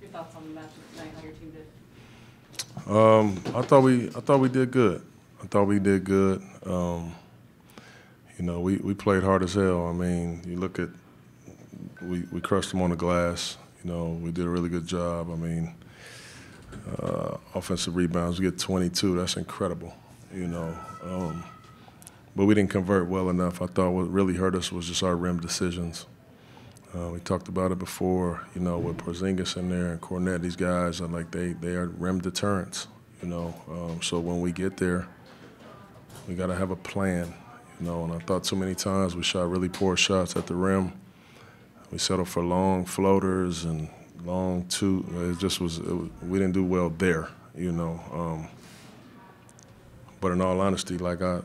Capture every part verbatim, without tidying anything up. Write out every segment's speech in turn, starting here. Your thoughts on the match tonight, how your team did? Um, I thought we, I thought we did good. I thought we did good. Um, you know, we, we played hard as hell. I mean, you look at, we, we crushed them on the glass. You know, we did a really good job. I mean, uh, offensive rebounds, we get twenty-two. That's incredible, you know. Um, but we didn't convert well enough. I thought what really hurt us was just our rim decisions. Uh, we talked about it before, you know, with Porzingis in there and Cornette. These guys are like, they, they are rim deterrents, you know. Um, so when we get there, we got to have a plan, you know. And I thought too many times we shot really poor shots at the rim. We settled for long floaters and long two. It just was, it was we didn't do well there, you know. Um, but in all honesty, like I,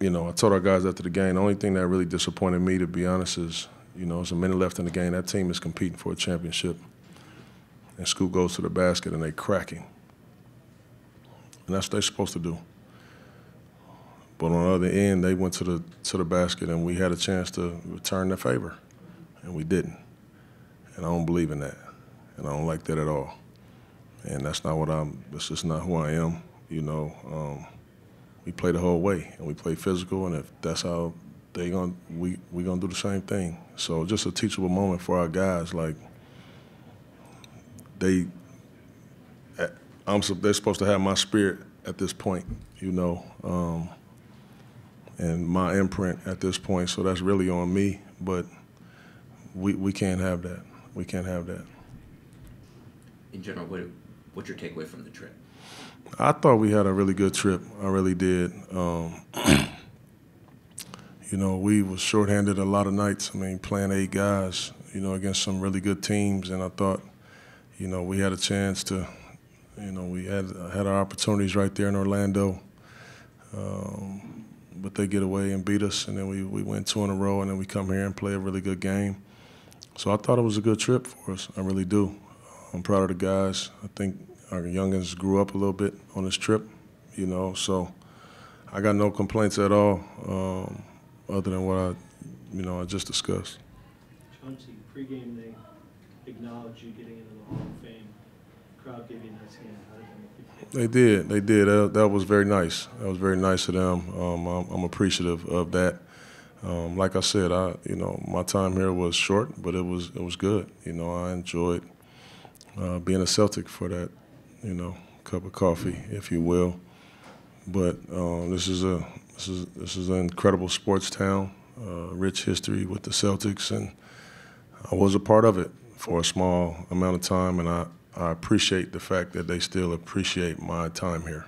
you know, I told our guys after the game, the only thing that really disappointed me, to be honest, is, you know, it's a minute left in the game. That team is competing for a championship. And Scoot goes to the basket and they crack him. And that's what they're supposed to do. But on the other end, they went to the to the basket, and we had a chance to return the favor, and we didn't. And I don't believe in that, and I don't like that at all. And that's not what I'm. That's just not who I am. You know, um, we play the whole way, and we play physical. And if that's how they gonna, we we gonna do the same thing. So just a teachable moment for our guys. Like they, I'm. They're supposed to have my spirit at this point. You know. Um, and my imprint at this point, so that's really on me, but we, we can't have that. We can't have that. In general, what, what's your takeaway from the trip? I thought we had a really good trip. I really did. Um, you know, we was shorthanded a lot of nights. I mean, playing eight guys, you know, against some really good teams, and I thought, you know, we had a chance to, you know, we had, had our opportunities right there in Orlando. Um, But they get away and beat us, and then we, we win two in a row, and then we come here and play a really good game. So I thought it was a good trip for us. I really do. I'm proud of the guys. I think our youngins grew up a little bit on this trip, you know, so I got no complaints at all um, other than what I, you know, I just discussed. Chauncey, pregame they acknowledged you getting into the Hall of Fame. The crowd gave you a nice hand. How did that make you feel? They did. They did. That, that was very nice. That was very nice of them. Um, I'm, I'm appreciative of that. Um, like I said, I you know my time here was short, but it was it was good. You know, I enjoyed uh, being a Celtic for that, you know, cup of coffee, if you will. But um, this is a this is this is an incredible sports town, uh, rich history with the Celtics, and I was a part of it for a small amount of time, and I. I appreciate the fact that they still appreciate my time here.